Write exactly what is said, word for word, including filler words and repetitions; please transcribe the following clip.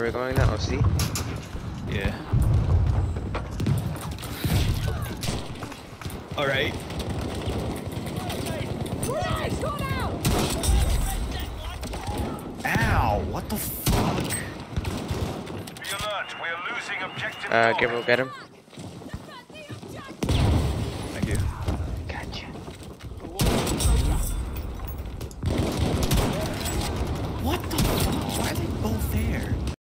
where we're going now, see? Yeah. Alright. Ow, what the fuck? Be alert, we are losing objective. Uh, Gibbo, get him.